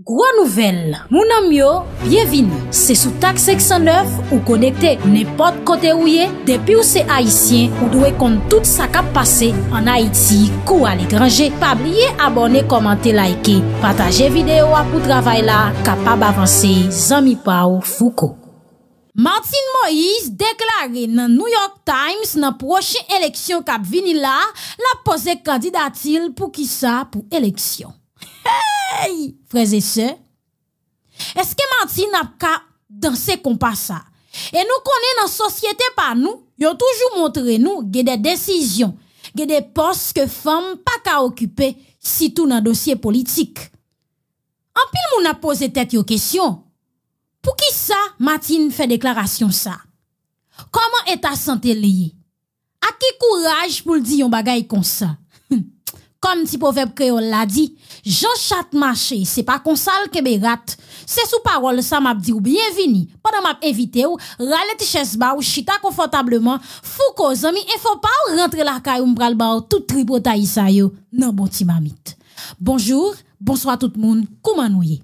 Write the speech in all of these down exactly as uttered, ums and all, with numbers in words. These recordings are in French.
Gros nouvelle, mon ami, bienvenue. C'est sous taxe six cent neuf ou connecté n'importe côté où y est. Depuis où c'est haïtien, vous devez compter tout ça qui a passé en Haïti, ou à l'étranger. Pas oublier abonner, commenter, liker, partager vidéo pour travailler là, capable d'avancer. Zami Pao Foucault. Martine Moïse déclaré dans New York Times dans prochaine élection qui vini là, la poser candidatil pour qui ça pour élection. Hey, frères et sœurs, est-ce que Martine n'a pas dansé comme ça? Et nous connaissons dans la société par nous, ils ont toujours montré nous qu'il y a des décisions, qu'il y a des postes que femmes pas qu'à occuper, surtout dans le dossier politique. En pile, on a posé tête aux questions. Pour qui ça, Martine fait déclaration ça? Comment est ta santé liée? À qui courage pour dire un bagay comme ça? Comme si proverbe créole l'a dit, Jean Chat marché, c'est pas comme ça le Québérat. C'est sous parole ça m'a dit ou bienvenue. Pendant m'a invité ou rale ti chaise ba ou chita confortablement, Foucault zami et faut pas rentrer la caille ou pral ba tout tripotaï ça yo nan bon ti mamite. Bonjour, bonsoir tout le monde. Comment nous y?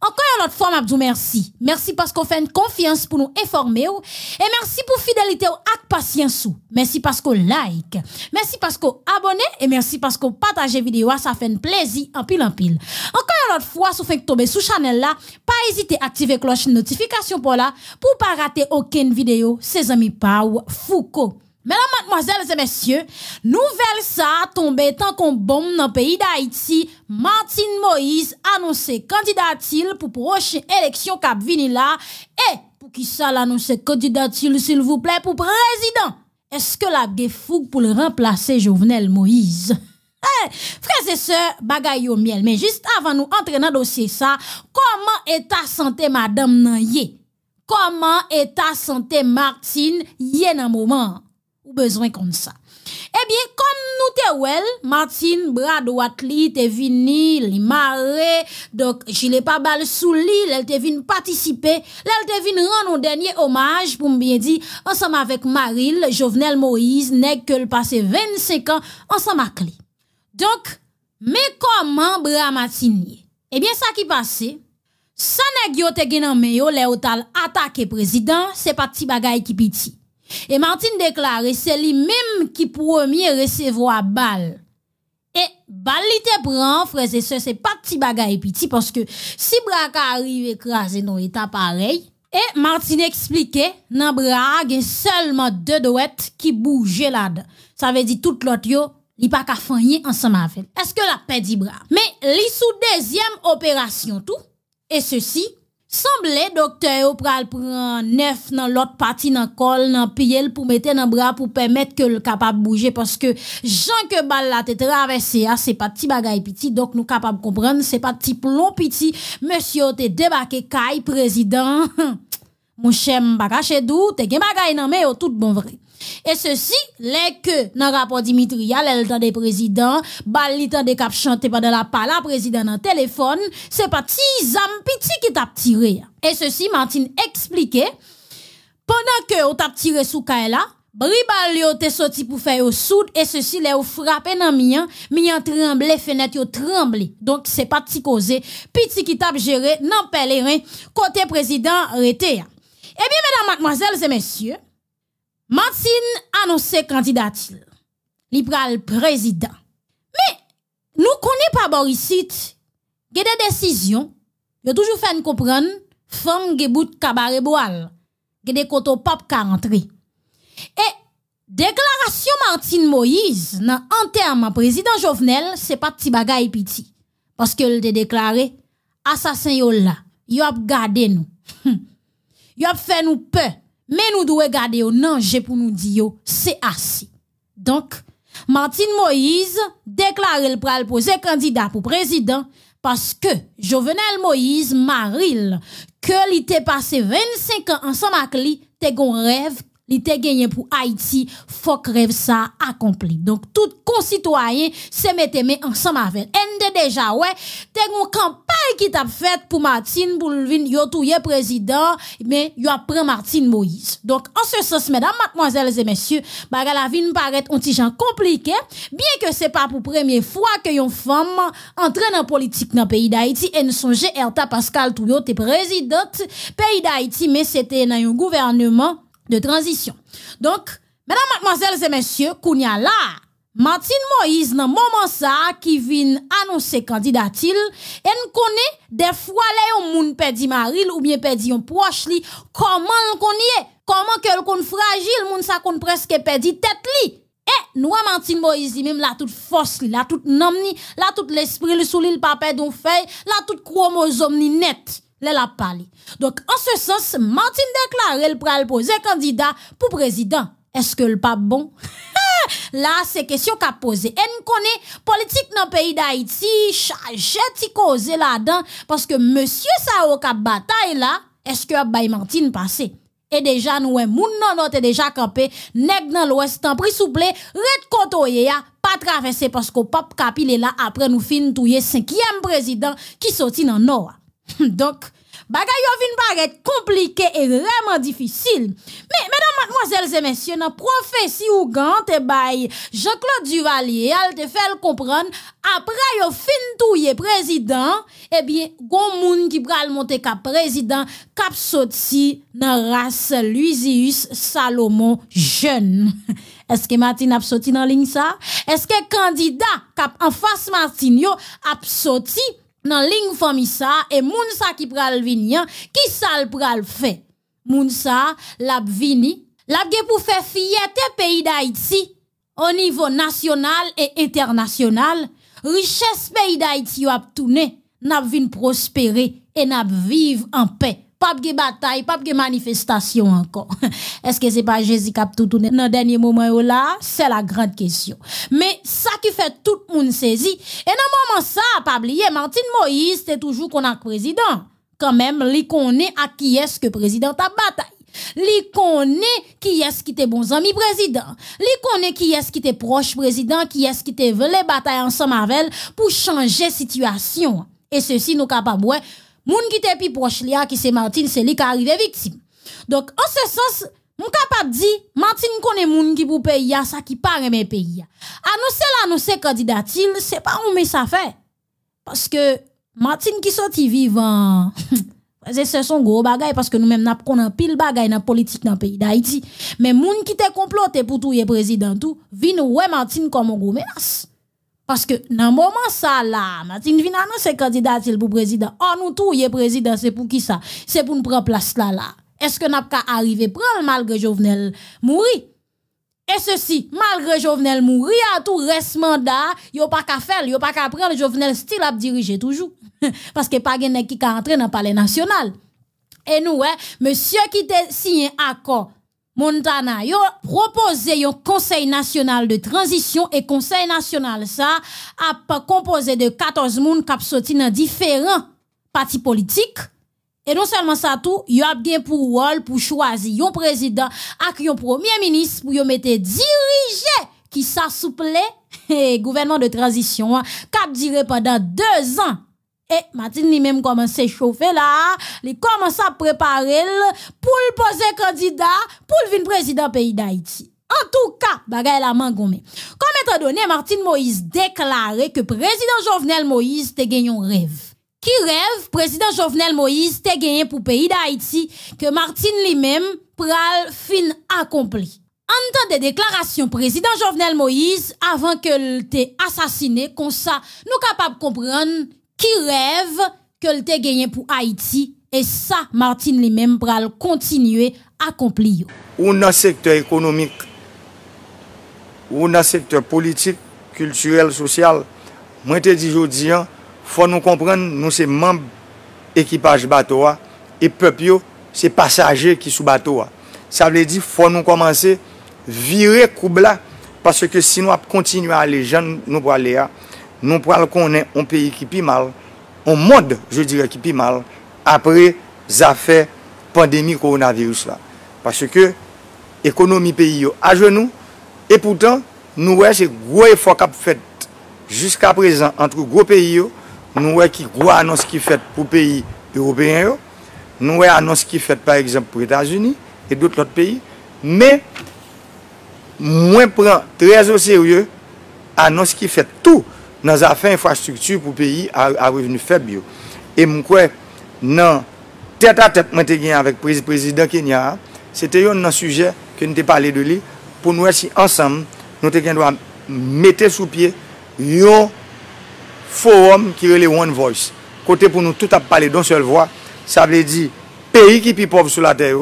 Encore une autre fois m'a dit merci. Merci parce qu'on fait une confiance pour nous informer ou et merci pour fidélité ou ak patience ou. Merci parce qu'on like. Merci parce qu'on abonne et merci parce qu'on partage vidéo, ça fait un plaisir en pile en pile. Encore une autre fois, si vous faites tomber sous channel là, pas hésiter à activer cloche notification pour là pour pas rater aucune vidéo. Ses amis Pau Foucault. Mesdames, mademoiselles et messieurs, nouvelle ça tombé tant qu'on bombe dans le pays d'Haïti. Martine Moïse annoncé candidat-il pour prochaine élection cap vini là. Et pour qui ça l'annoncer candidat-il s'il vous plaît pour président? Est-ce que la fougue pour le remplacer Jovenel Moïse? Hey, frères et sœurs, bagay au miel. Mais juste avant nous entrer dans le dossier ça, comment est ta santé madame nan yé? Comment est ta santé Martine yé nan moment? Ou besoin comme ça. Eh bien, comme nous te ouel, Martine, bras droite li, te vini, li maré, donc, gilet pas balle sous li, elle te vini participer, elle te vini rendre un dernier hommage, pour me bien dire, ensemble avec Maril, Jovenel Moïse, nèg que le passé vingt-cinq ans, ensemble avec li. Donc, mais comment bras Martine? Eh bien, ça qui passait, ça nèg yo te gen nan men yo, le otal attaqué président, c'est pas petit bagay qui piti. Et Martine déclare, c'est lui-même qui premier recevoir balle. Et balle te prend, frères et sœurs, c'est pas petit bagay petit, parce que si bras arrive écrasé dans état pareil, et Martine explique, nan bras, gen seulement deux doigts qui bougent là-dedans. Ça veut dire tout l'autre yo, li pas ka fanyen ensemble avec. Est-ce que la perdit bras? Mais li sous deuxième opération tout, et ceci, semblait docteur yo pral prend neuf dans l'autre partie dans col dans pied pour mettre dans bras pour permettre que le capable bouger parce que Jean que balle la tête traversé c'est pas petit bagay petit donc nous capable comprendre c'est pas petit plomb petit monsieur te débarqué caille président mon cher bagache dou te gen bagay nan mais tout bon vrai et ceci les que dans rapport Dimitria elle tande président balle li tande cap chanter pendant la parla président dans téléphone c'est pas ti zam petit qui t'a tiré et ceci Martine expliquait pendant que on t'a tiré sous kay là bribal yo te sorti pour faire au soude et ceci les ou frappé dans mian mian tremblé fenêtre yo tremblé donc c'est pas ti causé petit qui t'a géré nan pèlerin côté président arrêté. Eh bien mesdames mademoiselles et messieurs Martine annonçait candidature. Li pral président. Mais, nous connaissons pas Borisite. Il y a des décisions. Il a toujours fait comprendre. Femme qui bout cabaret boal. Il y a des koto pop ka rentre. Et, déclaration Martine Moïse, nan enterrement président Jovenel, c'est pas petit bagay piti. Parce que il te déclaré, assassin yo là. Yo a gardé nous. Yo a fait nous peur. Mais nous devons garder au non, j'ai pour nous dire, c'est assez. Donc, Martine Moïse déclare le pral poser candidat pour président parce que Jovenel Moïse Maril, que l'il te passé vingt-cinq ans ensemble avec lui, te gon rêve li te gagné pour Haïti, faut que rêve ça accompli. Donc tout concitoyen se mette main ensemble avec N D déjà ouais, te gon campagne qui t'a fait pour Martine pour vin yo touyer président, mais yo prend Martine Moïse. Donc en ce sens mesdames, mademoiselles et messieurs, baga la vin paraît un petit gens compliqué, bien que c'est pas pour première fois que yon femme entre dans politique dans pays d'Haïti et nous songe Erta Pascal Touyo te présidente pays d'Haïti mais c'était dans un gouvernement de transition. Donc, mesdames, mademoiselles et messieurs, kounya la, Martine Moïse, nan moment ça, qui vient annoncer candidatil, en connaît des fois les yon moun perdi maril ou bien perdi yon proche li, comment l'on connaît, comment que l'on fragile, moun sa kon presque perdi tête li. Eh, nous, Martine Moïse, même la toute force li, la toute nom ni, la toute l'esprit li sou li l'papè don fey, la toute chromosome ni net. La parler. Donc, en ce sens, Martine déclare le pral poser candidat pour président. Est-ce que le pas bon? Là, c'est question qu'a posé. Et nous connaissons politique dans le pays d'Haïti, chargé ti cause là-dedans, parce que monsieur Sao kap bataille là, est-ce que Abay Martine passe? Et déjà, nous, moun nan note déjà campé, nèg dans l'ouest, en pris souple, red kotoye ya, pas traversé parce que pap kapile là, après nous fin touye cinquième président qui sorti dans nord. Donc, bagay yo vin paraître compliqué et vraiment difficile. Mais, mesdames, mademoiselles et messieurs, dans prophétie ou gant te bay Jean-Claude Duvalier, al te fait le comprendre, après yo fin touye président, eh bien, gon moun ki pral monte kap président, kap soti nan ras Luzius Salomon jeune. Est-ce que Martine a sorti dans ligne ça? Est-ce que candidat kap en face Martine yo a sorti dans ligne famille ça et moun sa qui pral vinyan qui sal pral fait moun sa la vini la gen pour faire fierté pays d'Haïti au niveau national et international richesse pays d'Haïti a tourné n'a vinn prospérer et n'a vivre en paix pas de bataille pas de manifestation encore est-ce que c'est pas Jésus qui a tout tourné dans dernier moment là c'est la grande question mais ça qui fait tout le monde saisi et dans moment ça pas oublier Martine Moïse c'est toujours qu'on a président quand même li connaît à qui est-ce que président a bataille li connaît qui est-ce qui t'es bon ami président li connaît qui est-ce qui t'es proche président qui est-ce qui t'es vle bataille ensemble avec pour changer situation et ceci nous capable ouais moun ki te pi proche li a, ki se Martine, c'est li qui arrive victime. Donc, en ce sens, moun capable di, Martine connaît moun ki pou pays a, ça qui parle mes pays a. Annoncer l'annoncer candidatil, c'est pas un mes affaires. Parce que, Martine qui sorti vivant, c'est son gros bagay, parce que nous même n'a pas qu'on pile bagay dans politique dans pays d'Haïti. Mais moun qui te complote pour touye président tout, vin ouais Martine comme un gros menace. Parce que, dans le moment ça, là, Martine vient annoncer candidat pour président. Oh, nous tous, le président, c'est pour qui ça? C'est pour nous prendre place là, là. Est-ce que nous n'avons pas arrivé prendre malgré Jovenel Mouri? Et ceci, malgré Jovenel Mouri, à tout reste mandat, yo pas qu'à faire, yo pas qu'à prendre, Jovenel style à diriger toujours. Parce que pas gen qui ka entrer dans le palais national. Et nous, ouais, monsieur qui te signé accord. Montana, yo proposé yon conseil national de transition et conseil national ça a composé de quatorze moun kap soti dans différents partis politiques et non seulement ça tout, yo a bien pour rôle pour choisir yon président ak yon premier ministre pour yon mette diriger qui sa souple gouvernement de transition kap dire pendant deux ans. Et Martine lui même commence à chauffer là, il commence à préparer pour le poser candidat pour le vin président pays d'Haïti. En tout cas, bagay la mangomé. Comme étant donné, Martine Moïse déclarait que président Jovenel Moïse te gagné un rêve. Qui rêve, président Jovenel Moïse te gagné pour pays d'Haïti que Martine lui même pral fin accompli. En temps de déclaration, président Jovenel Moïse avant que le t'ait assassiné, comme ça, nous capables de comprendre qui rêve que le te gagné pour Haïti et ça Martine lui-même pral continuer à accomplir. Ou dans le secteur économique, ou dans le secteur politique, culturel, social, moi te dis aujourd'hui, faut nous comprendre nous c'est membres équipage bateau et peuple c'est passagers qui sous bateau. Ça veut dire faut nous commencer virer coubla parce que si nous continuer à aller jeunes nous pour aller à nous prenons qu'on est un pays qui pire mal, un monde, je dirais, qui pire mal, après l'affaire pandémie coronavirus là. Parce que économie pays à genoux. Et pourtant, nous voyons ce gros effort qui a fait jusqu'à présent entre gros pays. Nous voyons qui gros annonce qui fait pour pays européens. Nous voyons annonce qui fait par exemple pour les États-Unis et d'autres autres pays. Mais moi prend très au sérieux annonce qui fait tout dans les affaires infrastructure pour pays à revenu faible. Et moi crois non tête à tête avec le président Kenya, c'était un sujet que nous avons parlé de lui pour nous si ensemble nous devons mettre sous pied un forum qui est le One Voice. Côté pour nous tout à parler d'une seule voix, ça veut dire pays qui plus pauvre sur la terre,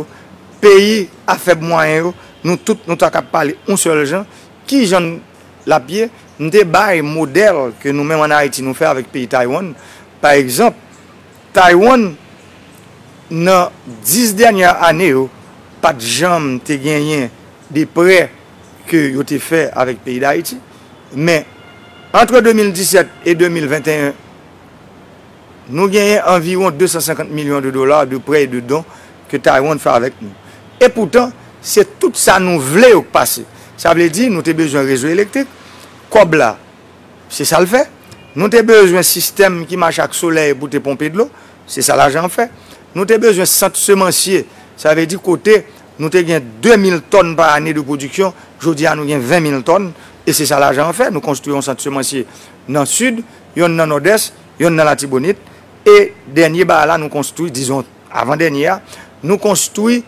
pays à faible moyen, nous tous nous avons parlé un seul gens qui j'en la pied, nous débat modèle que nous-mêmes en Haïti nous faisons avec le pays Taïwan. Par exemple, Taïwan dans dix dernières années, pas de jambes ont gagné des prêts que ont fait avec le pays d'Haïti. Mais entre deux mille dix-sept et deux mille vingt et un, nous gagnons environ deux cent cinquante millions de dollars de prêts et de dons que Taïwan fait avec nous. Et pourtant, c'est tout ça nous voulons passer. Ça veut dire que nous avons besoin de réseau électrique. Cobla, c'est ça le fait. Nous avons besoin d'un système qui marche avec le soleil pour te pomper de l'eau. C'est ça l'argent fait. Nous avons besoin de centres semenciers. Ça veut dire côté, nous avons deux mille tonnes par année de production. Aujourd'hui, nous avons vingt mille tonnes. Et c'est ça l'argent fait. Nous construisons un centre semencier dans le sud, dans le nord-est, dans la Tibonite. Et dernier, là, nous construisons, disons, avant-dernier, nous construisons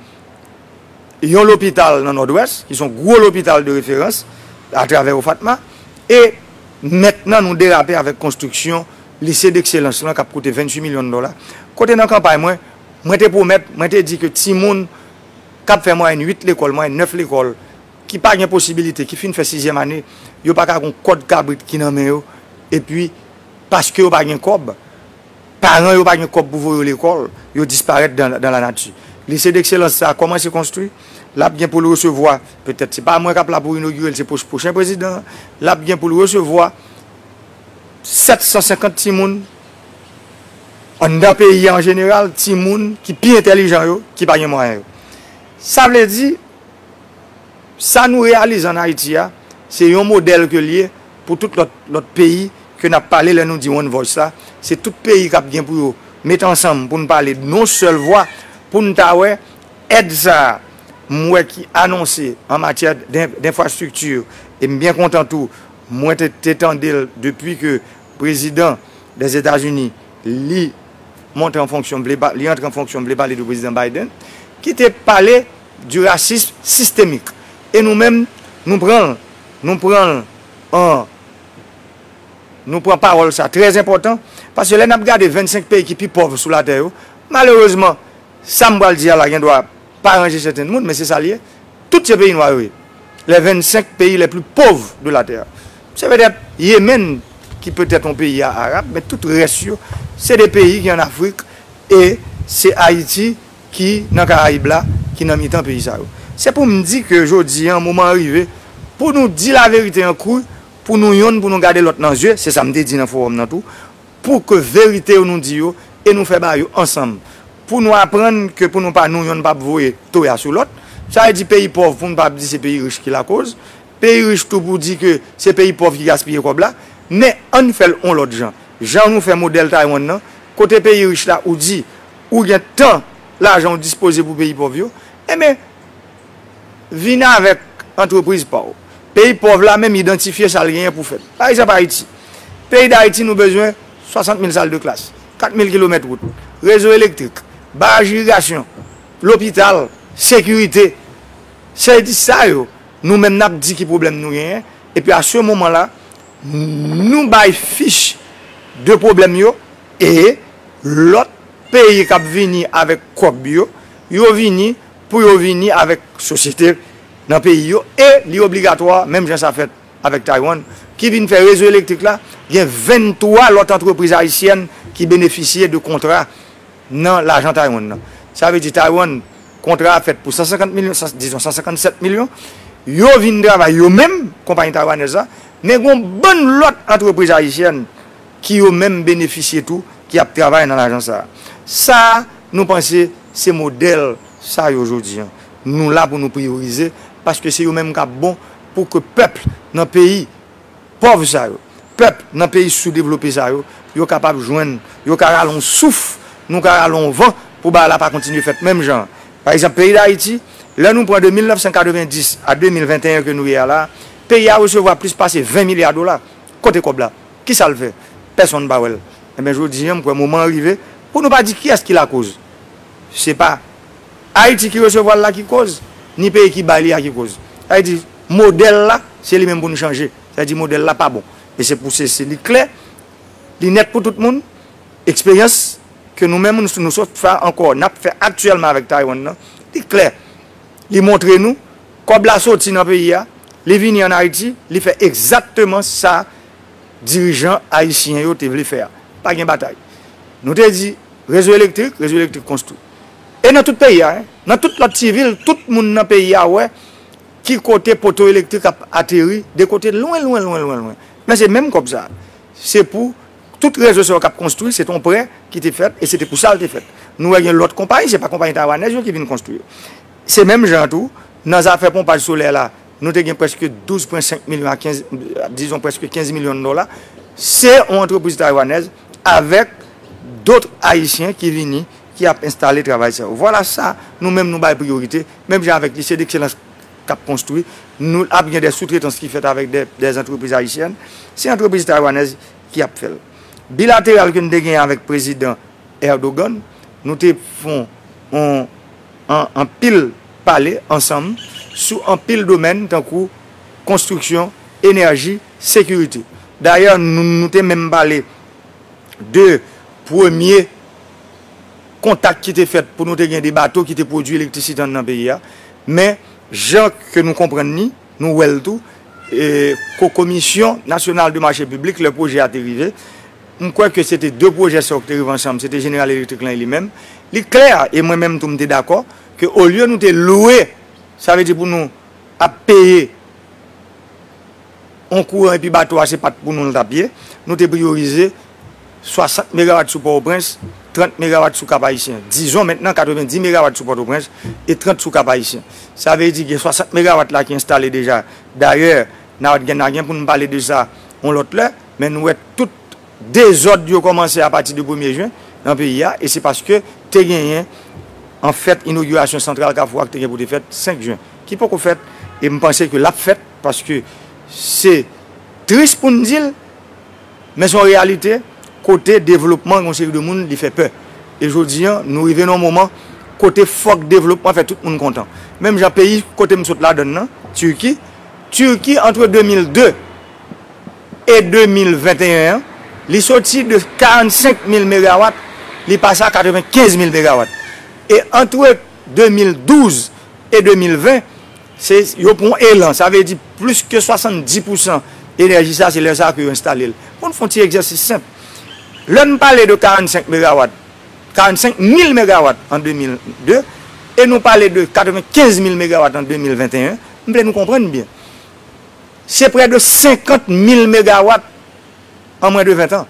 l'hôpital dans le nord-ouest, qui sont gros l'hôpital de référence à travers Fatma. Et maintenant, nous dérapons avec construction lycée d'excellence qui a coûté vingt-huit millions de dollars. Côté dans la campagne, moi, moi te promets, moi te dis que Timoun, qui a fait moins huit l'écoles, moins neuf l'écoles, qui n'a pas de possibilité, qui finit de faire sixième année, il n'y a pas de code cabrit qui n'a pas de. Et puis, parce qu'il n'y a pas de code, parents n'ont pas de code pour voir l'école, ils disparaissent dans, dans la nature. Lycée d'excellence, ça a commencé à construire. Là, bien pour le recevoir, peut-être c'est pas moi qui a pour inaugurer, c'est pour le prochain président. Là, bien pour le recevoir, sept cent cinquante timoun. On a un pays en général, des gens qui sont plus intelligents, qui ne sont pas moyens. Ça veut dire, ça nous réalise en Haïti, c'est un modèle que lié pour tout l'autre pays que nous avons parlé, là nous disons One Voice, c'est tout pays qui a bien pour mettre ensemble, pour nous parler de nos seules voix, pour nous avoir aide ça, moi qui annoncé en matière d'infrastructure, et bien content tout, moi t'étendais depuis que le président des États-Unis, lui, montre en fonction, il entre en fonction, il parle du président Biden, qui te parlé du racisme systémique. Et nous-mêmes, nous prenons, nous prenons, un, nous prenons parole, ça, très important, parce que là, nous avons regardé vingt-cinq pays qui sont plus pauvres sur la terre. Malheureusement, ça me va le dire, là, il ne doit pas arranger certains monde, mais c'est ça lié. Tous ces pays noirs, les vingt-cinq pays les plus pauvres de la terre. Ça veut dire, Yémen, qui peut être un pays arabe, mais tout reste, c'est des pays qui sont en Afrique et c'est Haïti qui, dans les Caraïbes, qui est dans le pays. C'est pour me dire que aujourd'hui, un moment arrivé, pour nous dire la vérité en cours, pour nous yon, pour nous garder l'autre dans les yeux, c'est ça que je dis dans le forum, dans tout, pour que la vérité nous dise et nous fassions ensemble. Pour nous apprendre que pour nous pas nous yon, pas voyer tout sur l'autre, ça veut dire pays pauvre, pour ne pas dire c'est pays riche qui la cause, pays riche tout pour dire que c'est pays pauvre qui gaspille comme là, mais on fait on l'autre gens. Jean nous fait modèle Taïwan, non? Côté pays riche là, où dit, où il y a tant l'argent disposé pour pays pauvres, eh bien, venez avec entreprise pauvre. Pays pauvre là, même identifier ça rien pour faire. Par exemple, Haïti. Pays d'Haïti, nous besoin de soixante mille salles de classe, quatre mille kilomètres de route, réseau électrique, barrage irrigation, l'hôpital, sécurité. C'est ça, nous-mêmes, nous dit qui problème nous rien. Et puis à ce moment-là, nous bail fiche de problèmes yo et l'autre pays qui a venu avec Kobio, yo vini pour yo vini avec société dans pays yo et li obligatoire même gens ça fait avec Taïwan qui vient faire réseau électrique là, il y a vingt-trois autres entreprises haïtiennes qui bénéficiaient de contrats dans l'argent Taïwan. Ça veut dire Taïwan contrat fait pour cent cinquante millions, disons cent cinquante-sept millions, yo vinn travailler yo même compagnie taïwanaise. Mais il y a une bonne lot entreprise haïtienne qui ont même bénéficié tout, qui a travaillé dans l'agence. Ça, nous pensons, c'est modèle ça aujourd'hui. nous là pour nous prioriser, parce que c'est eux-mêmes qui sont bons pour que le peuple dans le pays pauvre, le peuple dans le pays sous-développé, soit capable de joindre, soit capable de souffle, nous allons vent pour ne pas continuer à faire même genre. Par exemple, le pays d'Haïti, là nous prenons de mille neuf cent quatre-vingt-dix à deux mille vingt et un que nous sommes là, le pays a recevoir plus de vingt milliards de dollars. Côté Kobla, qui ça le fait? Personne ne va. Et bien je vous dis, pour un moment arrivé, pour ne pas dire qui est-ce qui la cause. Ce n'est pas Haïti qui recevoir là qui cause, ni pays qui baille là qui cause. Haïti, modèle là, c'est lui-même pour nous changer. C'est-à-dire, modèle là, pas bon. Et c'est pour ça, c'est clair, c'est net pour tout le monde, expérience que nous-mêmes, nous sommes encore, nous avons fait actuellement avec Taïwan, c'est clair. Il montre nous, comme la sortie dans le pays, les vignes en Haïti, il fait exactement ça, dirigeants haïtiens, ils veulent faire. Pas de bataille. Nous te dit, réseau électrique, réseau électrique construit. Et dans tout le pays, hein, dans toute la petite ville, tout le monde dans le pays, ouais, qui côté poteau électrique a atterri, des côtés loin, loin, loin, loin, loin. Mais c'est même comme ça. C'est pour tout réseau qui a construit, c'est ton prêt qui t'est fait, et c'était pour ça qu'il était fait. Nous avons l'autre compagnie, c'est pas compagnie taïwanaise qui vient construire. C'est même gens tout, dans les affaires pompage solaire là, nous avons presque douze virgule cinq millions, disons presque quinze millions de dollars. C'est une entreprise taïwanaise avec d'autres Haïtiens qui viennent, qui ont installé le travail. Voilà ça, nous-mêmes, nous avons priorité. Même avec l'I C d'excellence qu'on a construit, nous avons des sous-traitants qui fait avec des, des entreprises haïtiennes. C'est une entreprise taïwanaise qui a fait. Bilatéral que nous avons avec le président Erdogan, nous avons fait un pile palais ensemble sous un pile domaine, tant que construction, énergie, sécurité. D'ailleurs, nous nous avons même parlé de premiers contacts qui étaient faits pour nous avoir des bateaux qui étaient produits l'électricité dans le pays. Mais, gens que nous comprenons, nous voyons tout, et la Commission nationale du marché public, le projet a dérivé. Je crois que c'était deux projets qui sont arrivés ensemble, c'était General Electric et lui-même. Il est clair, et moi-même, tout le monde est d'accord, qu'au lieu de nous louer, ça veut dire pour nous à payer en courant et puis bateau, ce n'est pas pour nous le tapier. Nous avons priorisé soixante mégawatts sur Port-au-Prince, trente mégawatts sur Cap-Haïtien. Disons maintenant quatre-vingt-dix mégawatts sur Port-au-Prince et trente sur Cap-Haïtien. Ça veut dire que soixante mégawatts là qui sont installés déjà. D'ailleurs, nous avons pour nous parler de ça, on l'autre là, mais nous avons tout désordre qui a commencé à partir du premier juin dans le pays. Et c'est parce que tu as gagné. En fait, inauguration centrale Carrefour qui est pour faire cinq juin. Qui peut qu'on fait? Et je pense que la fête, parce que c'est triste pour nous dire, mais en réalité, côté développement, on sait que le monde il fait peur. Et je dis, nous arrivons à un moment, côté fort développement, fait tout le monde content. Même j'ai pays, côté Msout Laden, Turquie. Turquie, entre deux mille deux et deux mille vingt et un, il sortit de quarante-cinq mille mégawatts, il passe à quatre-vingt-quinze mille mégawatts. Et entre deux mille douze et deux mille vingt, c'est un élan. Ça veut dire plus que soixante-dix pour cent d'énergie, ça c'est les ça qui ont installé. On fait un petit exercice simple. L'on parlait de quarante-cinq mégawatts, quarante-cinq mille mégawatts en deux mille deux, et nous parlait de quatre-vingt-quinze mille mégawatts en deux mille vingt et un. Vous nous comprenez bien. C'est près de cinquante mille mégawatts en moins de vingt ans.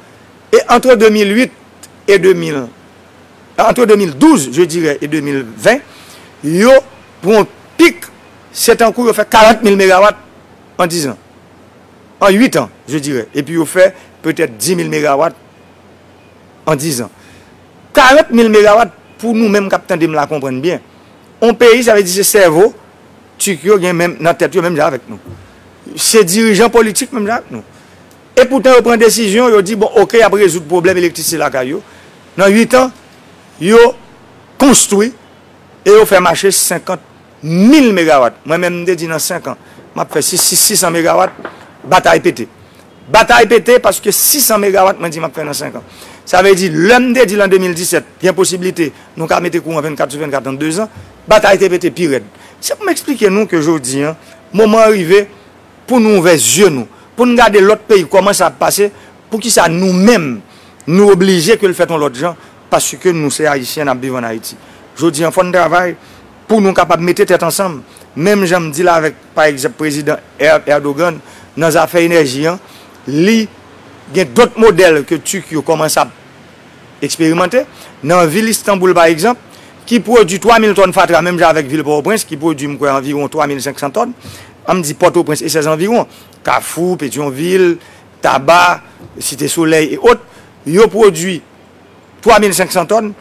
Et entre deux mille huit et deux mille vingt, entre deux mille douze, je dirais, et deux mille vingt, yo, pour un pic, c'est en cours, ils ont fait quarante mille mégawatts en dix ans. En huit ans, je dirais. Et puis, ils ont fait peut-être dix mille mégawatts en dix ans. quarante mille mégawatts, pour nous-mêmes, capitaine, de me la comprendre bien. On pays, ça veut dire, c'est cerveau, tu qui même dans la tête, même avec nous. C'est dirigeants politiques, même avec nous. Et pourtant, ils prennent décision, ils disent, bon, ok, après résoudre le problème électricité là, dans huit ans, ils ont construit et ils ont fait marcher cinquante mille mégawatts. Moi-même, je dis dans cinq ans, je fais six cents mégawatts, bataille pété. Bataille pété parce que six cents mégawatts, je dis que je fais dans cinq ans. Ça veut dire, l'homme dit en deux mille dix-sept, il y a possibilité, nous allons mettre courant vingt-quatre sur vingt-quatre dans deux ans, bataille pété, pire. C'est pour m'expliquer nous que je dis, hein, moment arrivé pour nous ouvrir les yeux, nous, pour nous garder l'autre pays, comment ça passe, pour qu'ils ça nous-mêmes, nous obliger que le fait l'autre gens. Parce que nous, c'est haïtiens, nous vivons en Haïti. Je dis, on fait un travail pour nous capables de mettre tête ensemble. Même, j'aime dire là avec, par exemple, le président Erdogan, dans les affaires énergie, il y a d'autres modèles que tu qui ont commencé à expérimenter. Dans la ville d'Istanbul, par exemple, qui produit trois mille tonnes fatra, même avec Ville-Port-au-Prince, qui produit environ trois mille cinq cents tonnes. On me dit Port-au-Prince et ses environs, Cafou, Pétionville, Tabac, Cité Soleil et autres, ils produisent trois mille cinq cents tonnes.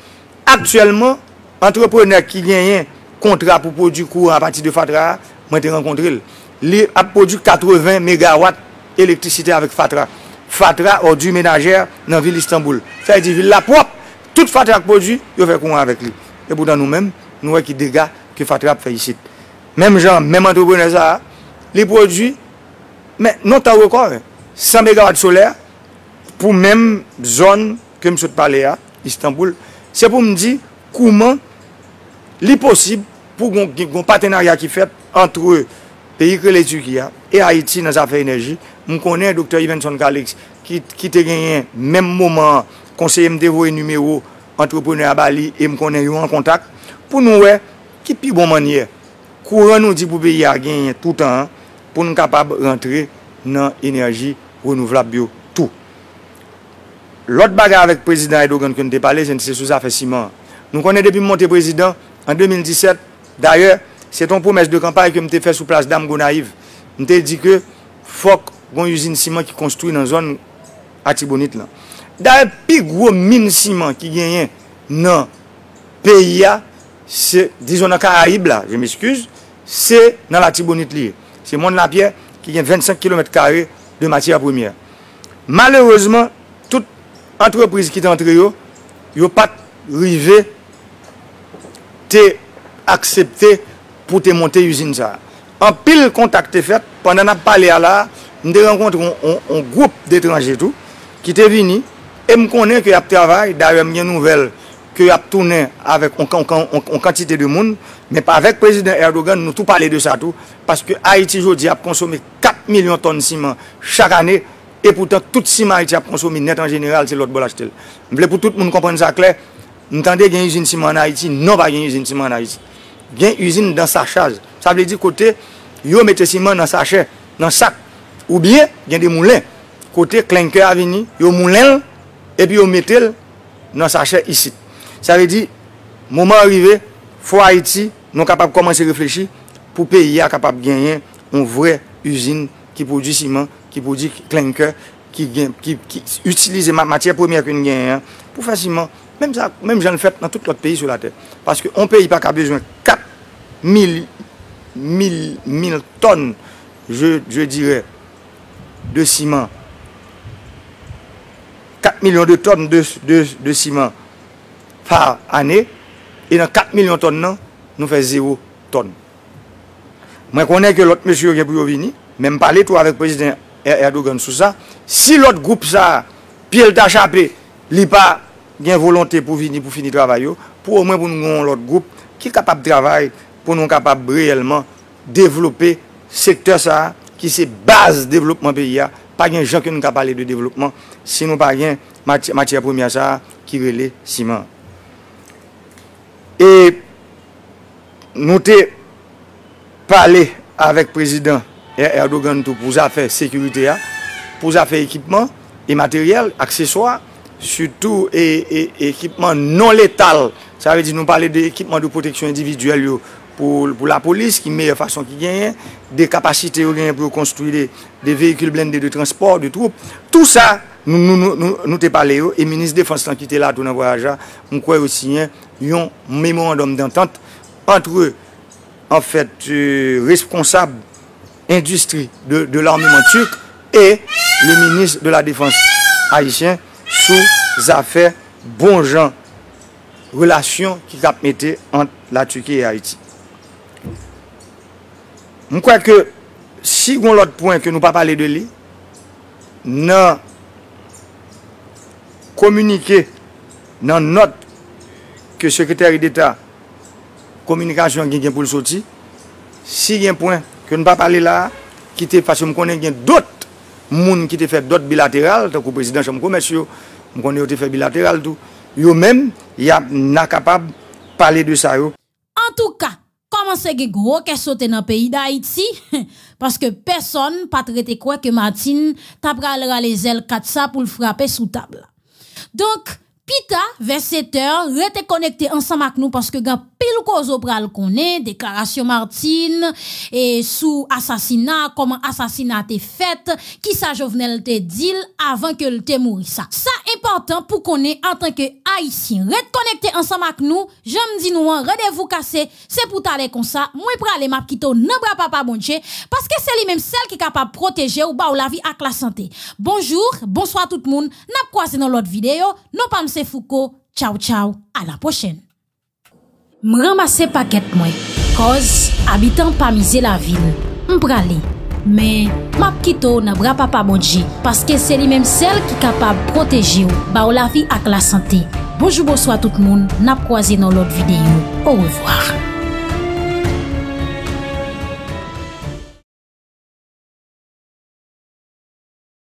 Actuellement, entrepreneurs qui gagnent contrat pour produire courant à partir de fatra, moi j'ai rencontré, ils produisent quatre-vingts mégawatts d'électricité avec fatra. Fatra ou du ménagère dans la ville d'Istanbul. Ça veut dire ville la propre, toute fatra qui produit, ils fait courant avec lui. Et pourtant nous-mêmes, nous voyons qui dégâts que fatra fait ici. Même gens, même entrepreneurs, les produits, mais non tant record, cent mégawatts solaires pour même zone que je parlais à Istanbul. C'est pour me dire comment il possible pour un partenariat qui fait entre les pays que les Turquie et Haïti dans les affaires énergie. Je connais le docteur Ivenson Kalix qui a gagné même moment, conseiller me dévouer numéro entrepreneur à Bali et me connais en contact pour nous voir qui plus bonne manière. Courant nous dit pour payer à gagner tout le temps pour nous capables de rentrer dans l'énergie renouvelable bio. Tout. L'autre bagarre avec le président Erdogan que nous avons parlé, c'est sous affaire ciment. Nous connaissons depuis mon président en deux mille dix-sept. D'ailleurs, c'est une promesse de campagne que nous avons fait sous place d'Am Gonaïve. Nous avons dit que faut qu'on use une ciment qui construit dans la zone Atibonite. D'ailleurs, le plus gros mine ciment qui gagne dans le pays, c'est, disons, dans les Caraïbes, là, je m'excuse, c'est dans la Tibonite. C'est Mont-la-Pierre qui a vingt-cinq kilomètres carrés de matière première. Malheureusement, toute entreprise qui est entrée, ils n'ont pas arrivé à accepter pour te monter l'usine. En pile contact fait, pendant que je parlais là, nous rencontrons un groupe d'étrangers qui est venu et me connaît que y a travail, d'ailleurs, il y a une nouvelle. Que a tourné avec en quantité de monde, mais pas avec le président Erdogan, nous tout parler de ça tout, parce que Haïti aujourd'hui a consommé quatre millions de tonnes de ciment chaque année, et pourtant tout ciment Haïti a consommé net en général, c'est l'autre bol acheté. Je voulais pour tout le monde comprendre ça clair, nous entendons qu'il y a une usine ciment en Haïti, non pas qu'il y a une usine ciment en Haïti. Il y a une usine dans sa charge. Ça veut dire côté, yo mette ciment dans sachet, dans sac, ou bien il y a des moulins. Côté clinker à venir, yo moulin, et puis yo mette dans sachet ici. Ça veut dire, moment arrivé, faut Haïti, nous capable de commencer à réfléchir pour pays à capable de gagner une vraie usine qui produit ciment, qui produit clinker, qui, qui, qui utilise la matière première que nous gagnons pour faire ciment. Même ça, même j'en le fais dans tout l'autre pays sur la terre. Parce qu'on pays pas qu'à besoin de quatre mille tonnes, je, je dirais, de ciment. quatre millions de tonnes de, de, de ciment par année, et dans quatre millions de tonnes, nous faisons zéro tonne. Je connais que l'autre monsieur qui est venu, même parler toi avec le président Erdogan sur ça, si l'autre groupe ça, Pierre Tachapé, il n'a pas de volonté pour venir pour finir le travail, pour au moins pour nous avoir l'autre groupe qui est capable de travailler, pour nous capable réellement développer le secteur ça, qui c'est base développement pays. Pas de gens qui nous parlent de développement, si nous pas de matière première ça, qui relève ciment. Et nous avons parlé avec le président Erdogan pour affaires sécurité, pour affaires équipement et matériel, accessoires, surtout et, et, équipement non létal. Ça veut dire nous parler d'équipement de protection individuelle pour, pour la police, qui est la meilleure façon qui gagne, des capacités pour construire des, des véhicules blindés de transport, de troupes. Tout ça, nous nous, nous, nous t'ai parlé, et le ministre de la Défense qui était là tout dans le voyage, nous croit aussi. Un mémorandum d'entente entre en fait euh, responsable industrie de, de l'armement turc et le ministre de la Défense haïtien sous affaires bon genre relation qui cap mettait entre la Turquie et Haïti. Je crois que si on l'autre point que nous pas parler de lui non communiquer dans notre que le secrétaire d'État communication qui est pour le sortir, si il y a un point que nous ne parlons pas là, qui te, parce que je connais d'autres personnes qui ont fait d'autres bilatérales, tant que le président de la Chambre de commerce, je connais qui ont fait bilatéral, tout. Eux-mêmes, ils sont capables de parler de ça. En tout cas, comment c'est que gros qui sauté dans le pays d'Haïti? Parce que personne n'a pas traité quoi que Martine tapera les ailes comme ça pour le frapper sous table. Donc, Pita, vers sept heures, restez connectés ensemble avec nous parce que gars pile cause au bras le connaît, déclaration Martine et sous assassinat, comment assassinat est fait, qui ça Jovenel te dit avant que le te mourir ça. Ça important pour connaît en tant que haïtien. Restez connectés ensemble avec nous, j'aime dis nous rendez-vous cassé, c'est pour t'aller comme ça. Moi pour aller m'a quitter n'embra papa bonche parce que c'est lui même celle qui est capable de protéger ou ba ou la vie avec la santé. Bonjour, bonsoir tout le monde. N'a croisé dans l'autre vidéo, non pas c'est Foucault, ciao ciao, à la prochaine. M'ramasse paquet moi, cause habitant pas miser la ville. M'bralé, mais m'a quitto n'a bra papa bonji parce que c'est lui même celle qui capable protéger ou ba ou la vie avec la santé. Bonjour bonsoir tout le monde, n'a croisé dans l'autre vidéo. Au revoir.